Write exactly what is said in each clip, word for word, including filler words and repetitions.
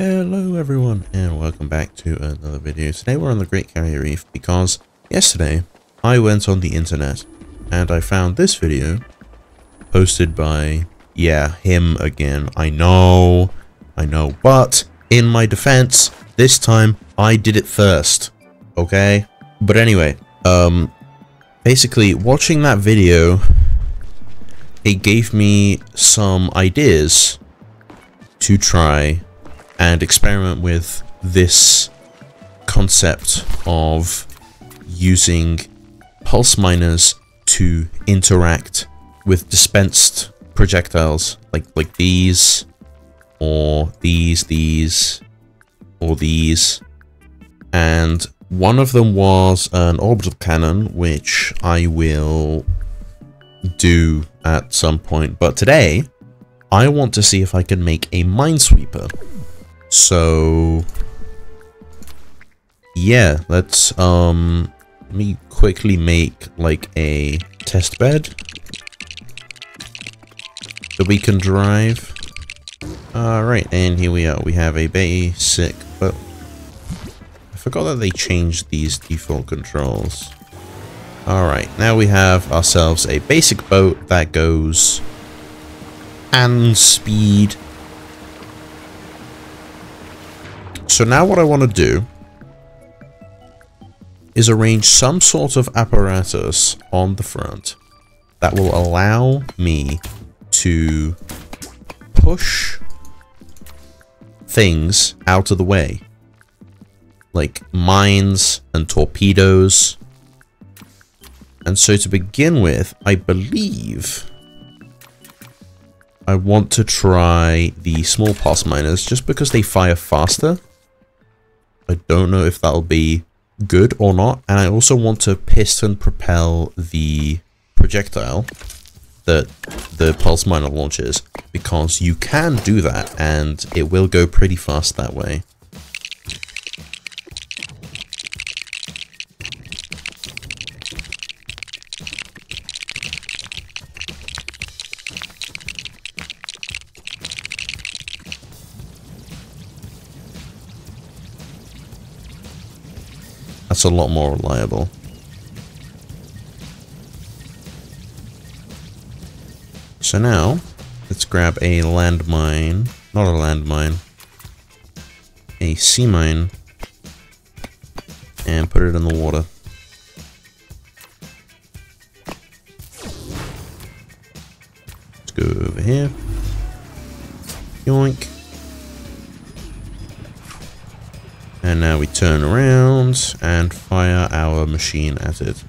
Hello everyone and welcome back to another video. Today we're on the Great Barrier Reef because yesterday I went on the internet and I found this video posted by, yeah, him again. I know, I know, but in my defense, this time I did it first, okay? But anyway, um, basically watching that video, it gave me some ideas to try and experiment with this concept of using pulse miners to interact with dispensed projectiles like like these or these these or these. And one of them was an orbital cannon, which I will do at some point, but today I want to see if I can make a minesweeper. So yeah, let's um let me quickly make like a test bed that we can drive. Alright, and here we are. We have a basic, but I forgot that they changed these default controls. Alright, now we have ourselves a basic boat that goes and speed. So now what I want to do is arrange some sort of apparatus on the front that will allow me to push things out of the way, like mines and torpedoes. And so to begin with, I believe I want to try the small pulse miners just because they fire faster. I don't know if that'll be good or not. And I also want to piston propel the projectile that the pulse miner launches, because you can do that and it will go pretty fast that way. That's a lot more reliable. So now, let's grab a landmine. Not a landmine. A sea mine. And put it in the water. Let's go over here. Yoink. And now we turn around and fire our machine at it.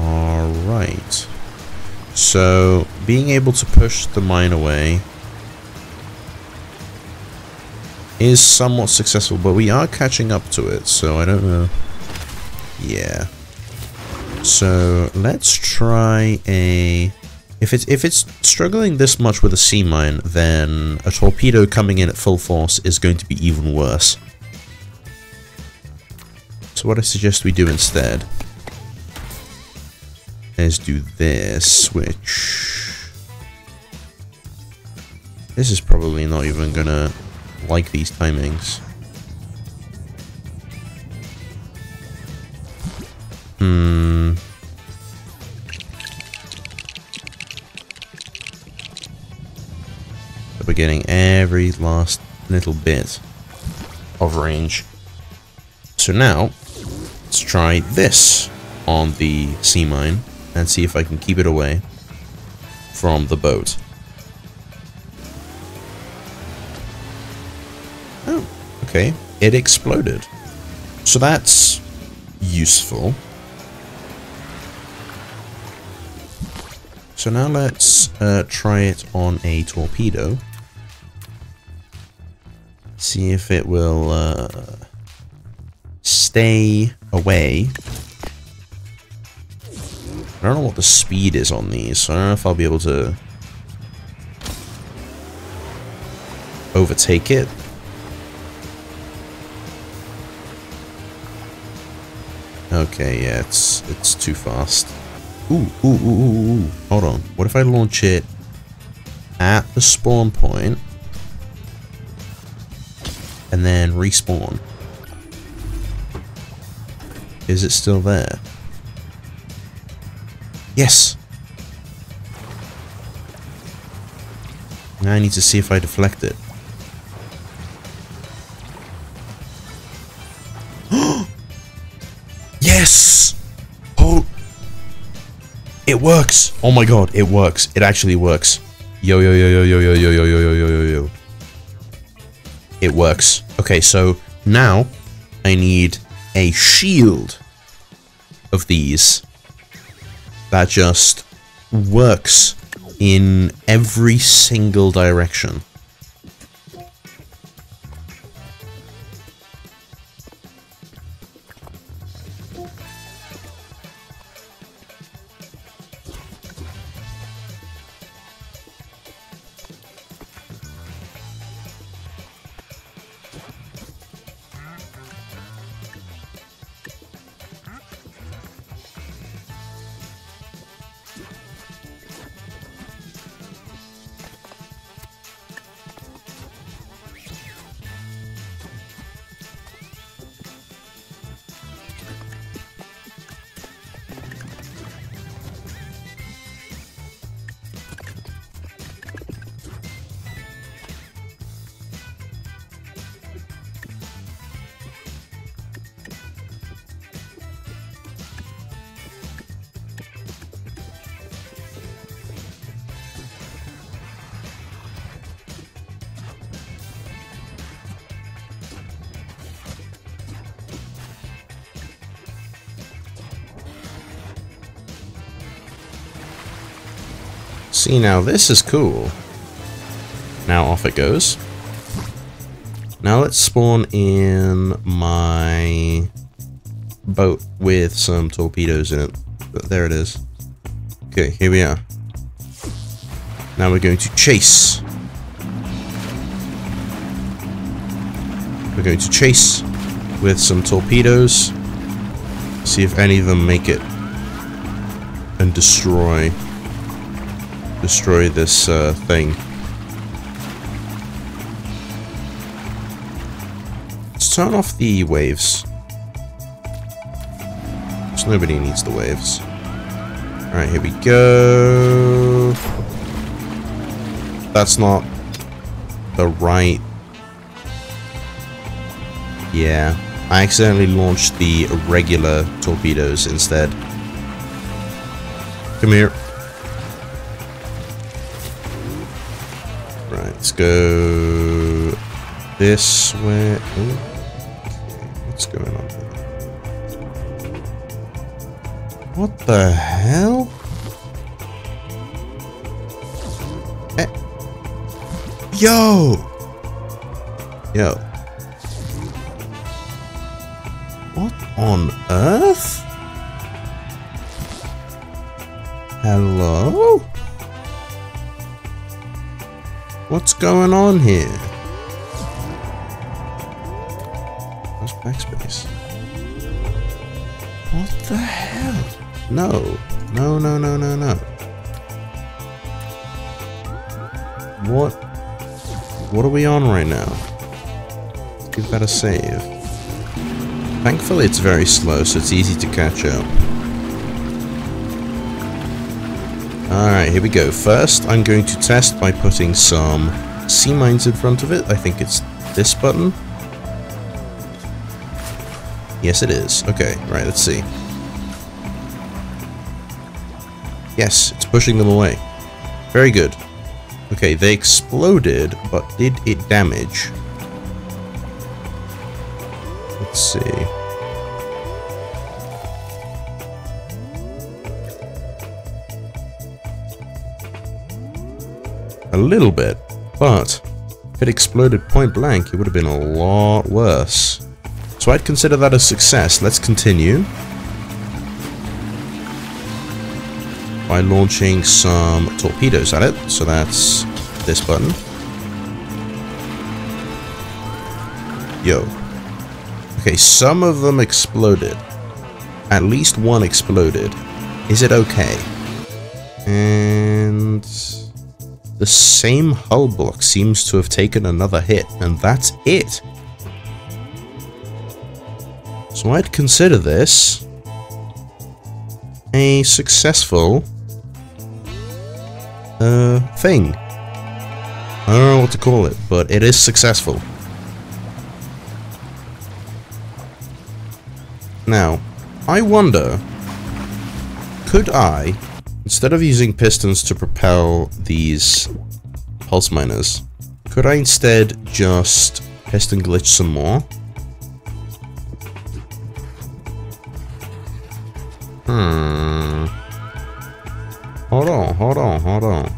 Alright. So, being able to push the mine away is somewhat successful, but we are catching up to it, so I don't know. Yeah. So let's try a. If it's if it's struggling this much with a sea mine, then a torpedo coming in at full force is going to be even worse. So what I suggest we do instead is do this, which this is probably not even gonna like these timings. Hmm. But we're getting every last little bit of range. So now, let's try this on the sea mine and see if I can keep it away from the boat. Oh, okay. It exploded. So that's useful. So now let's uh, try it on a torpedo. See if it will uh, stay away. I don't know what the speed is on these, so I don't know if I'll be able to overtake it. Okay, yeah, it's it's too fast. Ooh, ooh, ooh, ooh, ooh. Hold on. What if I launch it at the spawn point and then respawn? Is it still there? Yes! Now I need to see if I deflect it. Yes! Oh! It works! Oh my god, it works. It actually works. Yo, yo, yo, yo, yo, yo, yo, yo, yo, yo, yo, yo. It works. Okay, so now I need a shield of these that just works in every single direction. See, now this is cool. Now off it goes. Now let's spawn in my boat with some torpedoes in it. But there it is. Okay, here we are. Now we're going to chase. We're going to chase with some torpedoes. See if any of them make it and destroy. Destroy this uh, thing. Let's turn off the waves. So nobody needs the waves. Alright, here we go. That's not the right... Yeah. I accidentally launched the regular torpedoes instead. Come here. Let's go this way. Ooh. What's going on here? What the hell? Eh. Yo! Yo. What on earth? Hello? What's going on here? That's backspace. What the hell? No. No, no, no, no, no. What? What are we on right now? Let's give that a save. Thankfully it's very slow, so it's easy to catch up. Alright, here we go. First, I'm going to test by putting some sea mines in front of it. I think it's this button. Yes, it is. Okay, right, let's see. Yes, it's pushing them away. Very good. Okay, they exploded, but did it damage? Let's see. A little bit, but if it exploded point blank, it would have been a lot worse. So I'd consider that a success. Let's continue by launching some torpedoes at it. So that's this button. Yo. Okay, some of them exploded. At least one exploded. Is it okay? And the same hull block seems to have taken another hit, and that's it. So I'd consider this a successful uh, thing. I don't know what to call it, but it is successful. Now, I wonder, could I, instead of using pistons to propel these pulse miners, could I instead just piston glitch some more? Hmm. Hold on, hold on, hold on.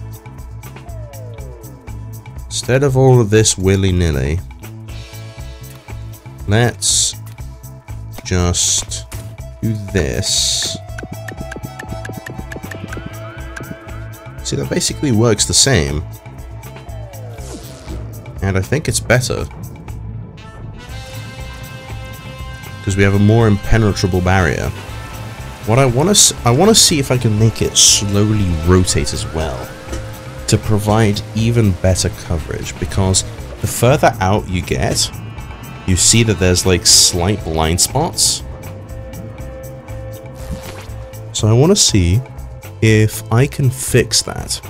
Instead of all of this willy-nilly, let's just do this. See, that basically works the same. And I think it's better. Because we have a more impenetrable barrier. What I want to I want to see if I can make it slowly rotate as well, to provide even better coverage, because the further out you get, you see that there's like slight blind spots. So I want to see if I can fix that.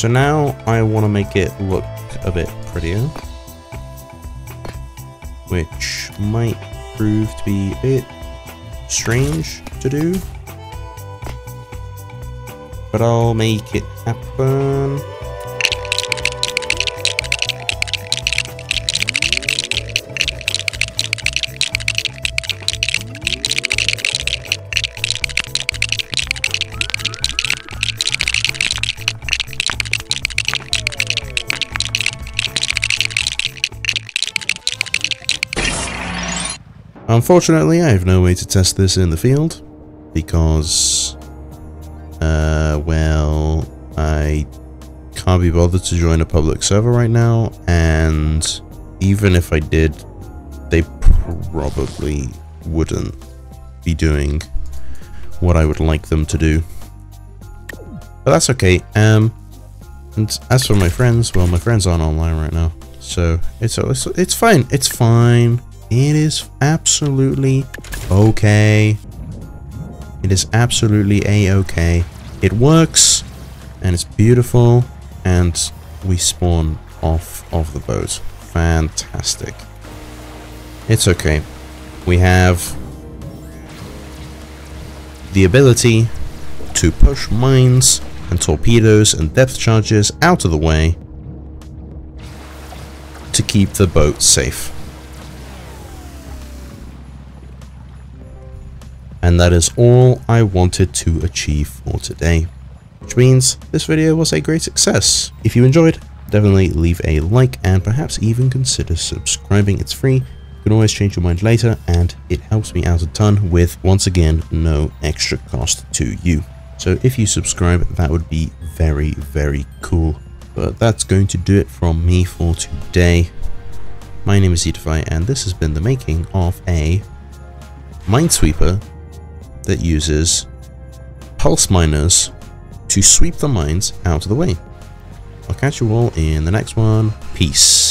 So now I want to make it look a bit prettier, which might prove to be a bit strange to do, but I'll make it happen. Unfortunately, I have no way to test this in the field, because, uh, well, I can't be bothered to join a public server right now, and even if I did, they probably wouldn't be doing what I would like them to do. But that's okay, um, and as for my friends, well, my friends aren't online right now, so it's, it's, it's fine, it's fine. It is absolutely okay. It is absolutely a-okay. It works, and it's beautiful, and we spawn off of the boat. Fantastic. It's okay. We have the ability to push mines and torpedoes and depth charges out of the way to keep the boat safe. And that is all I wanted to achieve for today, which means this video was a great success. If you enjoyed, definitely leave a like and perhaps even consider subscribing. It's free. You can always change your mind later, and it helps me out a ton with, once again, no extra cost to you. So if you subscribe, that would be very, very cool. But that's going to do it from me for today. My name is Yeetify, and this has been the making of a minesweeper that uses pulse miners to sweep the mines out of the way. I'll catch you all in the next one. Peace.